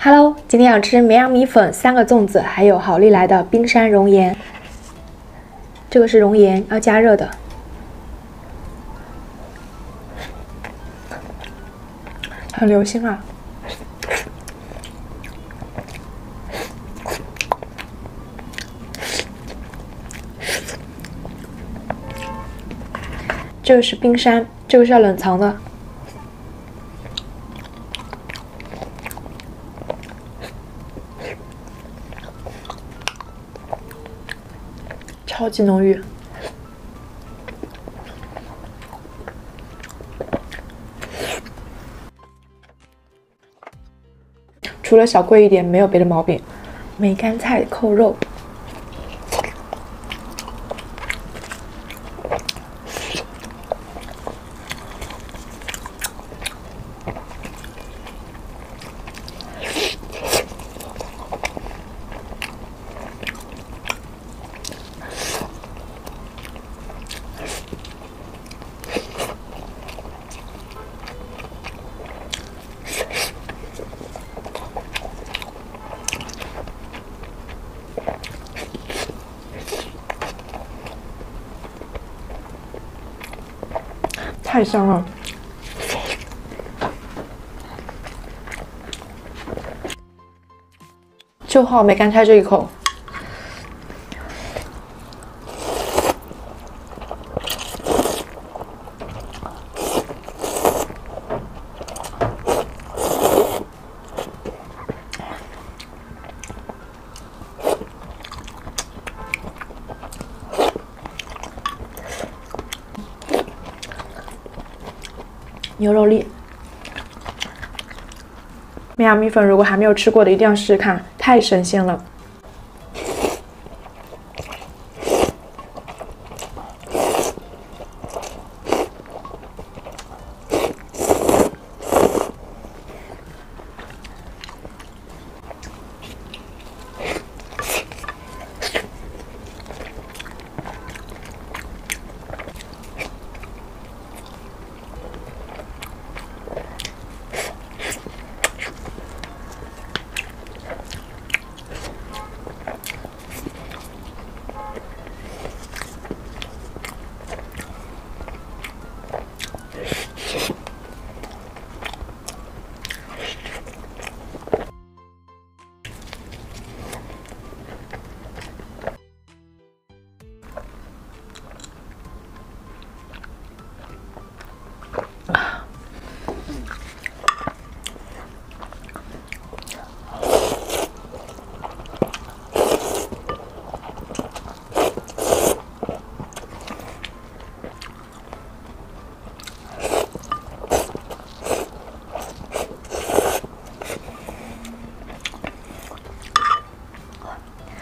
Hello， 今天想吃绵阳米粉、3个粽子，还有好利来的冰山熔岩。这个是熔岩，要加热的。很流心啊！这个是冰山，这个是要冷藏的。 超级浓郁，除了小贵一点，没有别的毛病。梅干菜扣肉，太香了！就好梅干菜这一口，牛肉粒，绵阳米粉如果还没有吃过的，一定要试试看，太神仙了！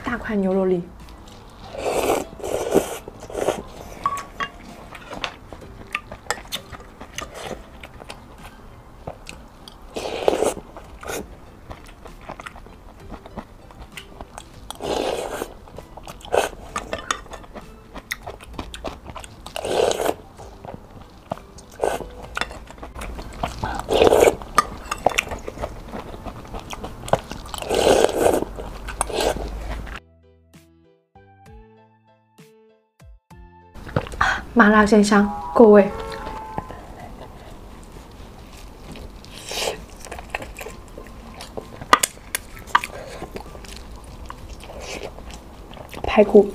大块牛肉粒，麻辣鲜香，够味。排骨，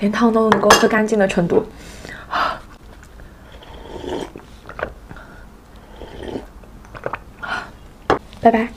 连汤都能够喝干净的程度，拜拜。